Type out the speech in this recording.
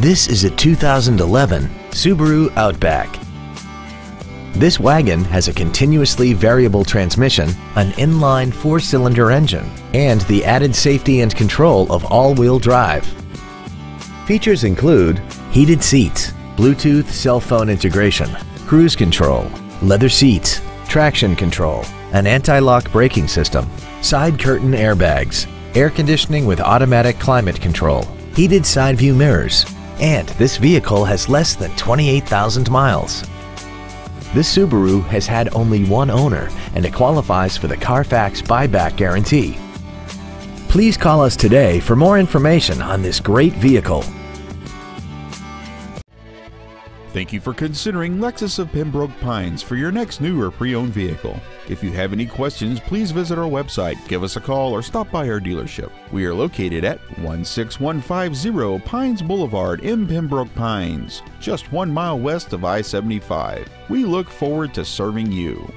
This is a 2011 Subaru Outback. This wagon has a continuously variable transmission, an inline four-cylinder engine, and the added safety and control of all-wheel drive. Features include heated seats, Bluetooth cell phone integration, cruise control, leather seats, traction control, an anti-lock braking system, side curtain airbags, air conditioning with automatic climate control, heated side view mirrors, and this vehicle has less than 28,000 miles. This Subaru has had only one owner, and it qualifies for the Carfax buyback guarantee. Please call us today for more information on this great vehicle. Thank you for considering Lexus of Pembroke Pines for your next new or pre-owned vehicle. If you have any questions, please visit our website, give us a call, or stop by our dealership. We are located at 16150 Pines Boulevard in Pembroke Pines, just 1 mile west of I-75. We look forward to serving you.